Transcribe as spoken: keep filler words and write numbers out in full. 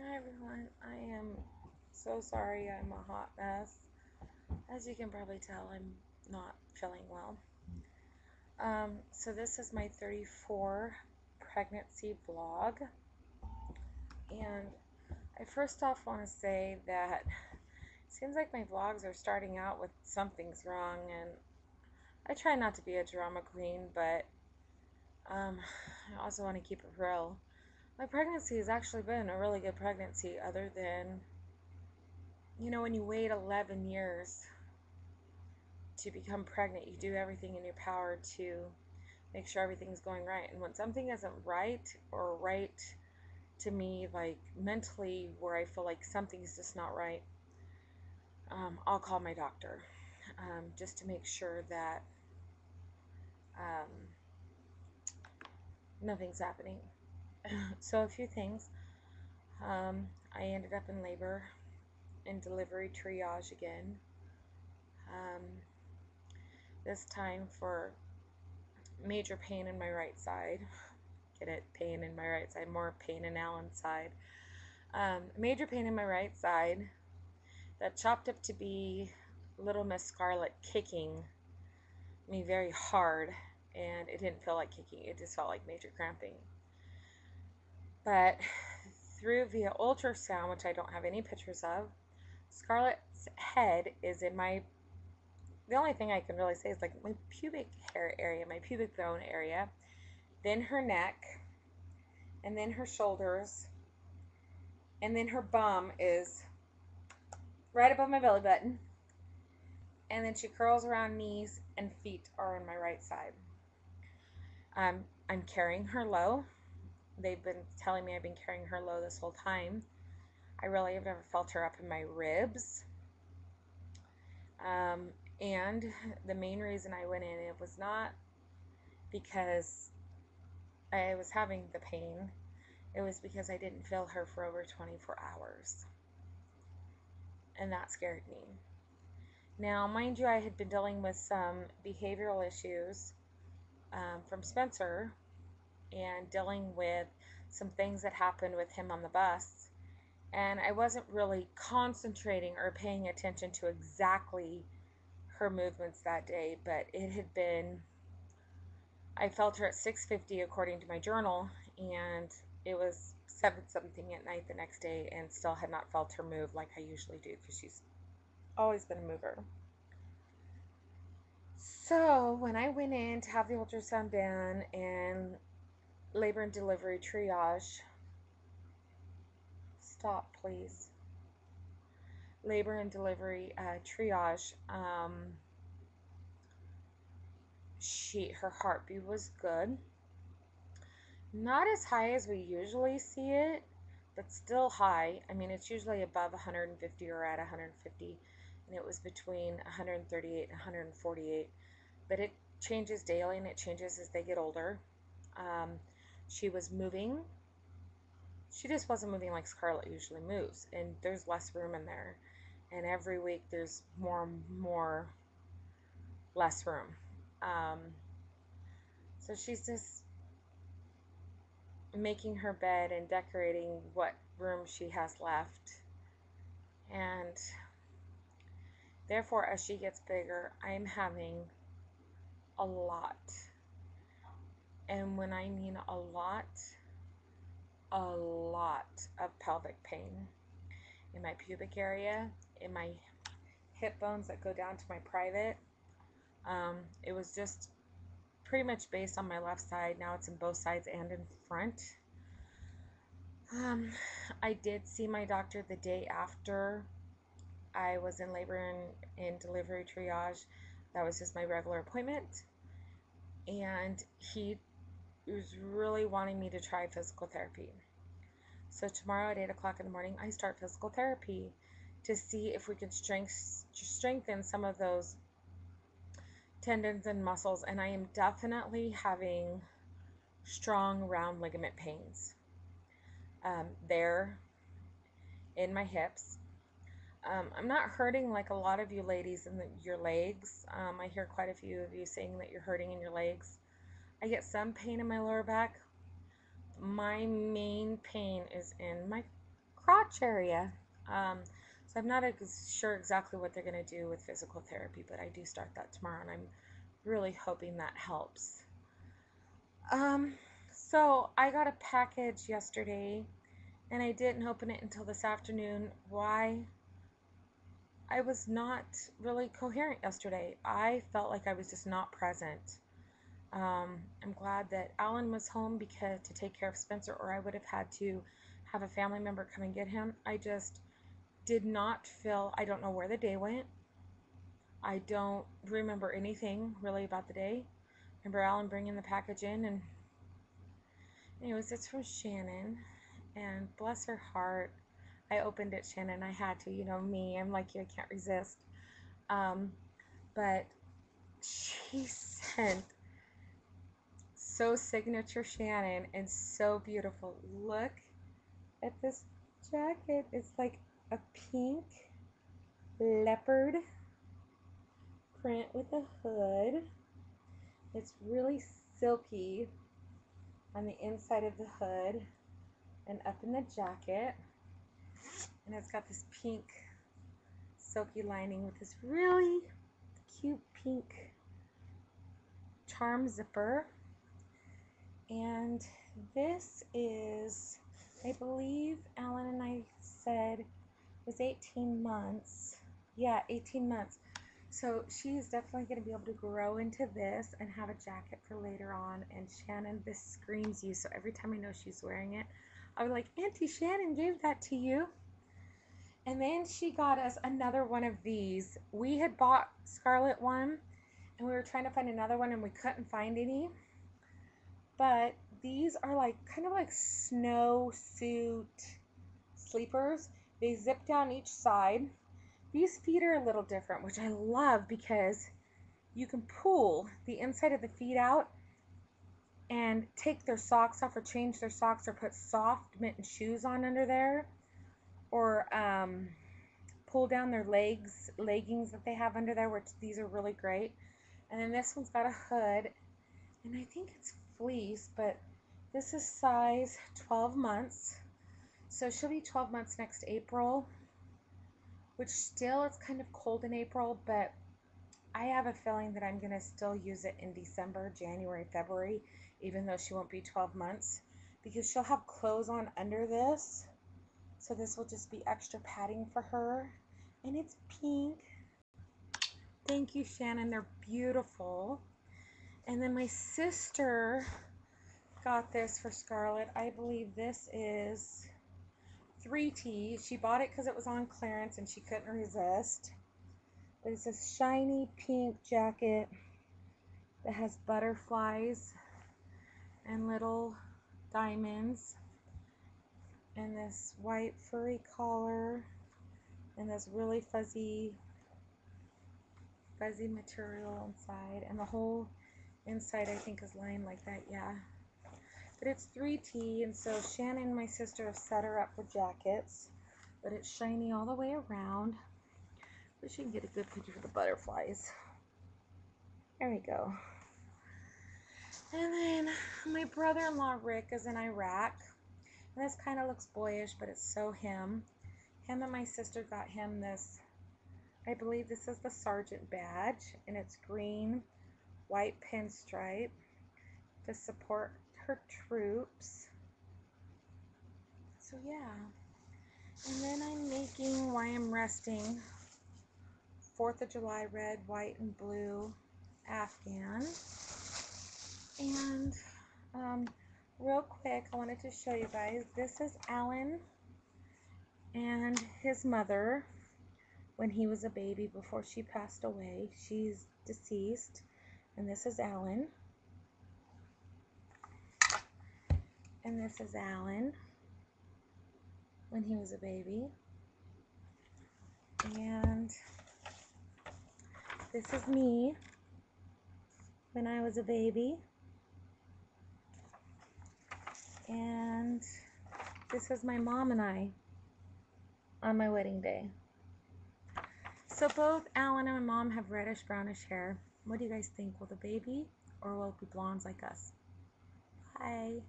Hi everyone, I am so sorry I'm a hot mess. As you can probably tell, I'm not feeling well. Um, so this is my thirty-four pregnancy vlog. And I first off want to say that it seems like my vlogs are starting out with something's wrong, and I try not to be a drama queen, but um, I also want to keep it real. My pregnancy has actually been a really good pregnancy, other than, you know, when you wait eleven years to become pregnant, you do everything in your power to make sure everything's going right. And when something isn't right, or right to me, like mentally, where I feel like something's just not right, um, I'll call my doctor um, just to make sure that um, nothing's happening. So a few things. Um, I ended up in labor and delivery triage again. Um, this time for major pain in my right side. Get it? Pain in my right side. More pain in Alan's side. Um, major pain in my right side that chopped up to be little Miss Scarlett kicking me very hard, and it didn't feel like kicking. It just felt like major cramping. But through via ultrasound, which I don't have any pictures of, Scarlett's head is in my, the only thing I can really say is like my pubic hair area, my pubic bone area, then her neck, and then her shoulders, and then her bum is right above my belly button, and then she curls around knees, and feet are on my right side. Um, I'm carrying her low. They've been telling me I've been carrying her low this whole time. I really have never felt her up in my ribs. Um, and the main reason I went in, it was not because I was having the pain. It was because I didn't feel her for over twenty-four hours. And that scared me. Now, mind you, I had been dealing with some behavioral issues um, from Spencer, and dealing with some things that happened with him on the bus, and I wasn't really concentrating or paying attention to exactly her movements that day, but it had been, I felt her at six fifty according to my journal, and it was seven something at night the next day, and still had not felt her move like I usually do, because she's always been a mover. So when I went in to have the ultrasound done and labor and delivery triage, stop please, labor and delivery uh, triage, um, she, her heartbeat was good, not as high as we usually see it, but still high. I mean, it's usually above one hundred fifty or at one hundred fifty, and it was between one hundred thirty-eight and one hundred forty-eight, but it changes daily and it changes as they get older. um, She was moving. She just wasn't moving like Scarlett usually moves, and there's less room in there. And every week there's more and more less room. Um, so she's just making her bed and decorating what room she has left. And therefore, as she gets bigger, I'm having a lot. And when I mean a lot, a lot of pelvic pain in my pubic area, in my hip bones that go down to my private. Um, it was just pretty much based on my left side. Now it's in both sides and in front. Um, I did see my doctor the day after I was in labor and in delivery triage. That was just my regular appointment. And he was really wanting me to try physical therapy. So tomorrow at eight o'clock in the morning, I start physical therapy to see if we can strength, strengthen some of those tendons and muscles. And I am definitely having strong round ligament pains um, there in my hips. Um, I'm not hurting like a lot of you ladies in the, your legs. Um, I hear quite a few of you saying that you're hurting in your legs. I get some pain in my lower back. My main pain is in my crotch area. Um, so I'm not ex- sure exactly what they're going to do with physical therapy, but I do start that tomorrow, and I'm really hoping that helps. Um, so I got a package yesterday, and I didn't open it until this afternoon. Why? I was not really coherent yesterday. I felt like I was just not present. Um, I'm glad that Alan was home because to take care of Spencer, or I would have had to have a family member come and get him. I just did not feel, I don't know where the day went. I don't remember anything really about the day. I remember Alan bringing the package in, and anyways, it's from Shannon, and bless her heart. I opened it, Shannon. I had to, you know me. I'm like you, I can't resist. Um, but she sent so signature Shannon and so beautiful. Look at this jacket. It's like a pink leopard print with a hood. It's really silky on the inside of the hood and up in the jacket. And it's got this pink silky lining with this really cute pink charm zipper. And this is, I believe Alan and I said, was eighteen months. Yeah, eighteen months. So she is definitely going to be able to grow into this and have a jacket for later on. And Shannon, this screams you. So every time I know she's wearing it, I'm like, Auntie Shannon gave that to you. And then she got us another one of these. We had bought Scarlett one, and we were trying to find another one, and we couldn't find any. But these are like kind of like snowsuit sleepers. They zip down each side. These feet are a little different, which I love because you can pull the inside of the feet out and take their socks off or change their socks or put soft mitten shoes on under there. Or um, pull down their legs, leggings that they have under there, which these are really great. And then this one's got a hood, and I think it's fleece, but this is size twelve months. So she'll be twelve months next April, which still it's kind of cold in April, but I have a feeling that I'm going to still use it in December, January, February, even though she won't be twelve months, because she'll have clothes on under this. So this will just be extra padding for her, and it's pink. Thank you, Shannon. They're beautiful. And then my sister got this for Scarlett. I believe this is three T. She bought it because it was on clearance and she couldn't resist. But it's a shiny pink jacket that has butterflies and little diamonds. And this white furry collar, and this really fuzzy, fuzzy material inside, and the whole inside I think is lined like that, yeah. But it's three T, and so Shannon and my sister have set her up for jackets, but it's shiny all the way around. But she can get a good picture of the butterflies. There we go. And then my brother-in-law Rick is in Iraq. And this kind of looks boyish, but it's so him. Him and my sister got him this, I believe this is the sergeant badge, and it's green, white pinstripe to support her troops. So yeah. And then I'm making Why I'm Resting, fourth of July red, white, and blue Afghan. And um real quick, I wanted to show you guys, this is Alan and his mother when he was a baby before she passed away. She's deceased, and this is Alan, and this is Alan when he was a baby, and this is me when I was a baby. And this was my mom and I on my wedding day. So both Alan and my mom have reddish brownish hair. What do you guys think? Will the baby or will it be blondes like us? Bye.